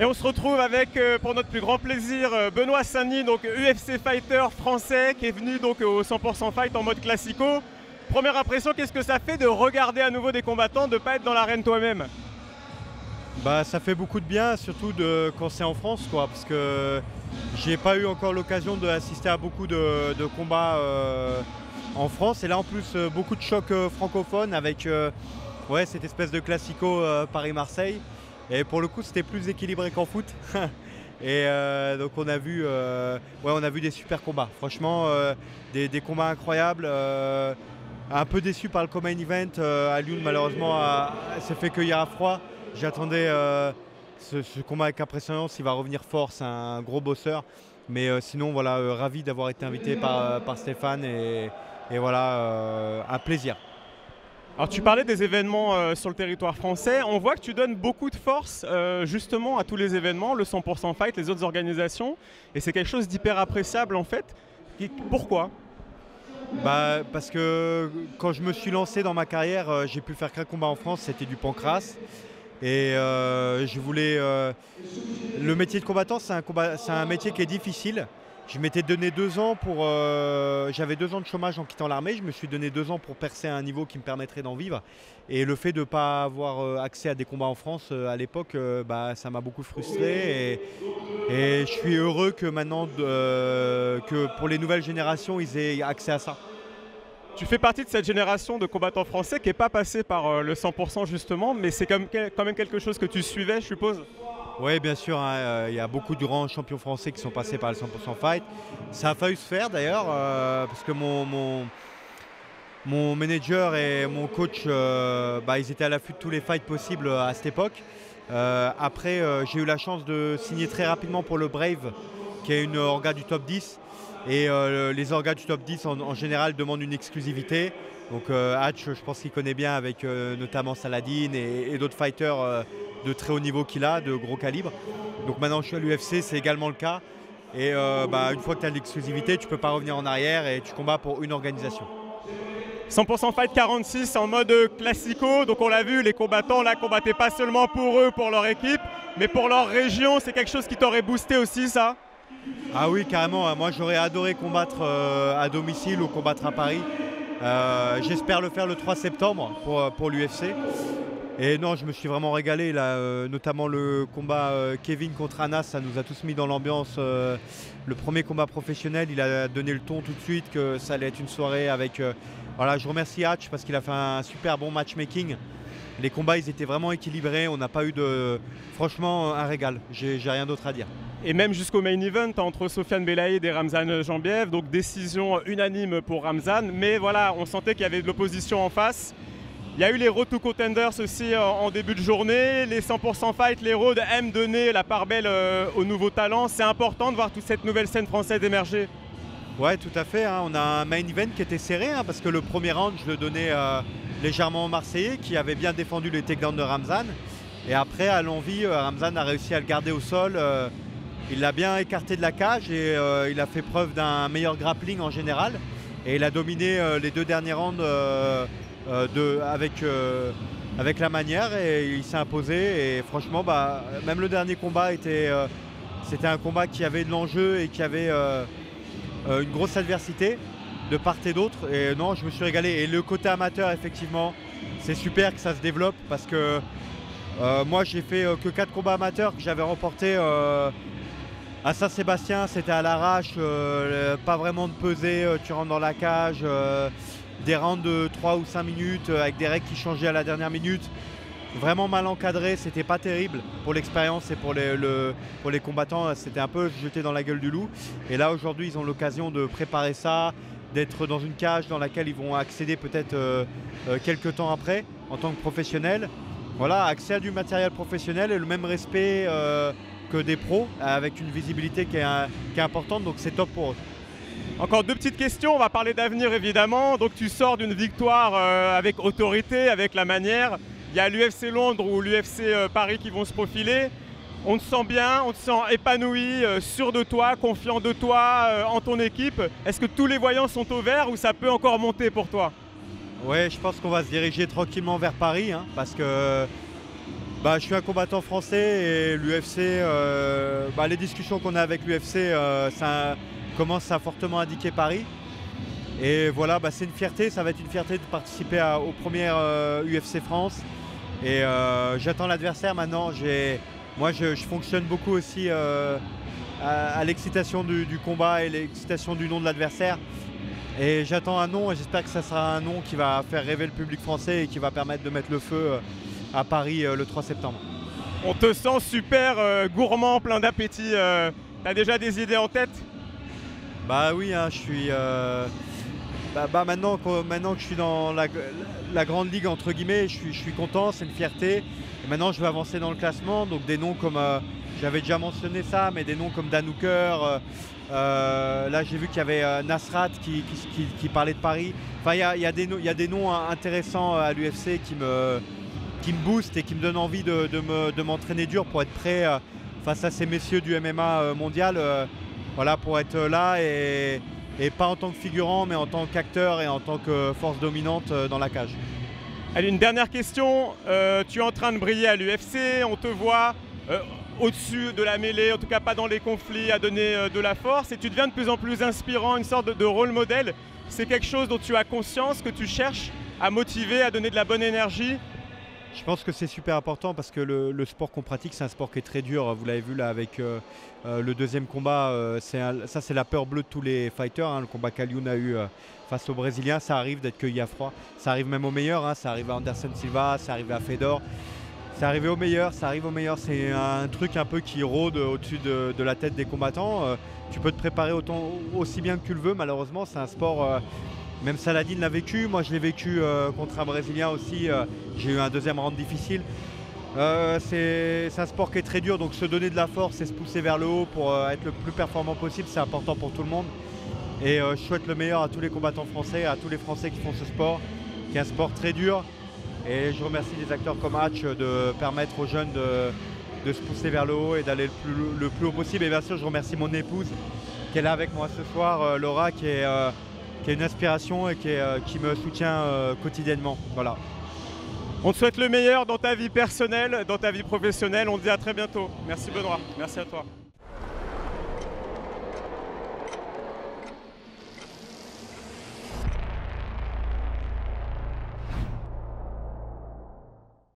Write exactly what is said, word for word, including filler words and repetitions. Et on se retrouve avec, euh, pour notre plus grand plaisir, euh, Benoît Saint-Denis, donc U F C fighter français, qui est venu donc au cent pour cent Fight en mode classico. Première impression, qu'est-ce que ça fait de regarder à nouveau des combattants, de ne pas être dans l'arène toi-même? Bah, ça fait beaucoup de bien, surtout de, quand c'est en France, quoi, parce que j'ai pas eu encore l'occasion d'assister à beaucoup de, de combats euh, en France. Et là, en plus, beaucoup de chocs euh, francophones avec euh, ouais, cette espèce de classico euh, Paris-Marseille. Et pour le coup, c'était plus équilibré qu'en foot. Et euh, donc, on a, vu, euh, ouais, on a vu des super combats. Franchement, euh, des, des combats incroyables. Euh, un peu déçu par le Common Event. Euh, à Lyon, malheureusement, s'est fait cueillir à froid. J'attendais euh, ce, ce combat avec impressionnance. Il va revenir fort. C'est un gros bosseur. Mais euh, sinon, voilà, euh, ravi d'avoir été invité par, par Stéphane. Et, et voilà, euh, un plaisir. Alors tu parlais des événements euh, sur le territoire français, on voit que tu donnes beaucoup de force euh, justement à tous les événements, le cent pour cent Fight, les autres organisations, et c'est quelque chose d'hyper appréciable en fait. Et pourquoi? Bah, parce que quand je me suis lancé dans ma carrière, euh, j'ai pu faire qu'un combat en France, c'était du pancras. Et euh, je voulais... Euh, le métier de combattant, c'est un, combat, c'est un métier qui est difficile. Je m'étais donné deux ans pour... Euh, j'avais deux ans de chômage en quittant l'armée. Je me suis donné deux ans pour percer à un niveau qui me permettrait d'en vivre. Et le fait de ne pas avoir accès à des combats en France à l'époque, euh, bah, ça m'a beaucoup frustré. Et, et je suis heureux que maintenant, euh, que pour les nouvelles générations, ils aient accès à ça. Tu fais partie de cette génération de combattants français qui n'est pas passée par euh, le cent pour cent justement, mais c'est quand même quelque chose que tu suivais, je suppose? Oui, bien sûr, hein, euh, y a beaucoup de grands champions français qui sont passés par le cent pour cent Fight. Ça a failli se faire d'ailleurs, euh, parce que mon, mon, mon manager et mon coach, euh, bah, ils étaient à l'affût de tous les fights possibles à cette époque. Euh, après, euh, j'ai eu la chance de signer très rapidement pour le Brave, qui est une orga du top dix. Et euh, les orgas du top dix, en, en général, demandent une exclusivité. Donc euh, Hatch, je pense qu'il connaît bien, avec euh, notamment Saladin et, et d'autres fighters euh, de très haut niveau qu'il a, de gros calibre. Donc maintenant je suis à l'U F C, c'est également le cas. Et euh, bah, une fois que tu as l'exclusivité, tu ne peux pas revenir en arrière et tu combats pour une organisation. cent pour cent Fight quarante-six en mode classico, donc on l'a vu, les combattants là combattaient pas seulement pour eux, pour leur équipe, mais pour leur région. C'est quelque chose qui t'aurait boosté aussi, ça? Ah oui, carrément, moi j'aurais adoré combattre euh, à domicile ou combattre à Paris. Euh, j'espère le faire le trois septembre pour, pour l'U F C. Et non, je me suis vraiment régalé, là, euh, notamment le combat euh, Kevin contre Anas, ça nous a tous mis dans l'ambiance. Euh, le premier combat professionnel, il a donné le ton tout de suite que ça allait être une soirée avec... Euh, voilà, je remercie Hatch parce qu'il a fait un super bon matchmaking. Les combats, ils étaient vraiment équilibrés, on n'a pas eu de... Franchement, un régal, j'ai rien d'autre à dire. Et même jusqu'au main event entre Sofiane Belaïd et Ramzan Jambiev, donc décision unanime pour Ramzan, mais voilà, on sentait qu'il y avait de l'opposition en face. Il y a eu les road to contenders aussi en début de journée. Les cent pour cent Fight, les road aiment donner la part belle aux nouveaux talents. C'est important de voir toute cette nouvelle scène française émerger. Ouais, tout à fait. Hein. On a un main event qui était serré hein, parce que le premier round, je le donnais euh, légèrement au Marseillais qui avait bien défendu les takedowns de Ramzan. Et après, à l'envie, Ramzan a réussi à le garder au sol. Euh, il l'a bien écarté de la cage et euh, il a fait preuve d'un meilleur grappling en général. Et il a dominé euh, les deux derniers rounds. Euh, De, avec, euh, avec la manière et il s'est imposé et franchement bah, même le dernier combat était euh, c'était un combat qui avait de l'enjeu et qui avait euh, une grosse adversité de part et d'autre et non je me suis régalé. Et le côté amateur effectivement c'est super que ça se développe parce que euh, moi j'ai fait euh, que quatre combats amateurs que j'avais remporté euh, à Saint-Sébastien, c'était à l'arrache, euh, pas vraiment de peser, euh, tu rentres dans la cage, euh, des rounds de trois ou cinq minutes avec des règles qui changeaient à la dernière minute, vraiment mal encadré, c'était pas terrible pour l'expérience et pour les, le, pour les combattants, c'était un peu jeté dans la gueule du loup. Et là aujourd'hui ils ont l'occasion de préparer ça, d'être dans une cage dans laquelle ils vont accéder peut-être euh, euh, quelques temps après en tant que professionnels. Voilà, accès à du matériel professionnel et le même respect euh, que des pros avec une visibilité qui est, qui est importante, donc c'est top pour eux. Encore deux petites questions, on va parler d'avenir évidemment. Donc tu sors d'une victoire euh, avec autorité, avec la manière. Il y a l'U F C Londres ou l'U F C euh, Paris qui vont se profiler. On te sent bien, on te sent épanoui, euh, sûr de toi, confiant de toi, euh, en ton équipe. Est-ce que tous les voyants sont au vert ou ça peut encore monter pour toi? Ouais, je pense qu'on va se diriger tranquillement vers Paris hein, parce que Bah, je suis un combattant français et l'U F C, euh, bah, les discussions qu'on a avec l'U F C, euh, ça commence à fortement indiquer Paris. Et voilà, bah, c'est une fierté, ça va être une fierté de participer à, aux premières euh, U F C France. Et euh, j'attends l'adversaire maintenant. Moi, je, je fonctionne beaucoup aussi euh, à, à l'excitation du, du combat et l'excitation du nom de l'adversaire. Et j'attends un nom et j'espère que ça sera un nom qui va faire rêver le public français et qui va permettre de mettre le feu à Paris le trois septembre. On te sent super euh, gourmand, plein d'appétit. Euh, T'as déjà des idées en tête? Bah oui, hein, je suis... Euh, bah, bah maintenant, que, maintenant que je suis dans la, la grande ligue, entre guillemets, je suis, je suis content, c'est une fierté. Et maintenant, je vais avancer dans le classement. Donc des noms comme... Euh, J'avais déjà mentionné ça, mais des noms comme Danouker, euh, euh, là j'ai vu qu'il y avait euh, Nasrat qui, qui, qui, qui parlait de Paris. Enfin, il y a, y a des, no y a des noms intéressants à l'U F C qui me, qui me boostent et qui me donnent envie de, de m'entraîner me, de dur pour être prêt euh, face à ces messieurs du M M A mondial. Euh, voilà, pour être là et, et pas en tant que figurant, mais en tant qu'acteur et en tant que force dominante dans la cage. Allez, une dernière question. Euh, tu es en train de briller à l'U F C, on te voit... Euh... au-dessus de la mêlée, en tout cas pas dans les conflits, à donner de la force. Et tu deviens de plus en plus inspirant, une sorte de, de rôle modèle. C'est quelque chose dont tu as conscience, que tu cherches à motiver, à donner de la bonne énergie? Je pense que c'est super important parce que le, le sport qu'on pratique, c'est un sport qui est très dur. Vous l'avez vu là avec euh, euh, le deuxième combat. Euh, un, ça, c'est la peur bleue de tous les fighters. Hein, le combat qu'Alioun a eu euh, face aux Brésiliens, ça arrive d'être cueilli à froid. Ça arrive même aux meilleurs. Hein, ça arrive à Anderson Silva, ça arrive à Fedor. C'est arrivé au meilleur, ça arrive au meilleur. C'est un truc un peu qui rôde au-dessus de, de la tête des combattants. Euh, tu peux te préparer autant, aussi bien que tu le veux. Malheureusement, c'est un sport... Euh, même Saladin l'a vécu. Moi, je l'ai vécu euh, contre un Brésilien aussi. Euh, J'ai eu un deuxième round difficile. Euh, c'est un sport qui est très dur. Donc, se donner de la force et se pousser vers le haut pour euh, être le plus performant possible, c'est important pour tout le monde. Et euh, je souhaite le meilleur à tous les combattants français, à tous les Français qui font ce sport, qui est un sport très dur. Et je remercie des acteurs comme Hatch de permettre aux jeunes de, de se pousser vers le haut et d'aller le plus, le plus haut possible. Et bien sûr, je remercie mon épouse qui est là avec moi ce soir, Laura, qui est, euh, qui est une inspiration et qui, est, euh, qui me soutient euh, quotidiennement. Voilà. On te souhaite le meilleur dans ta vie personnelle, dans ta vie professionnelle. On te dit à très bientôt. Merci Benoît, merci à toi.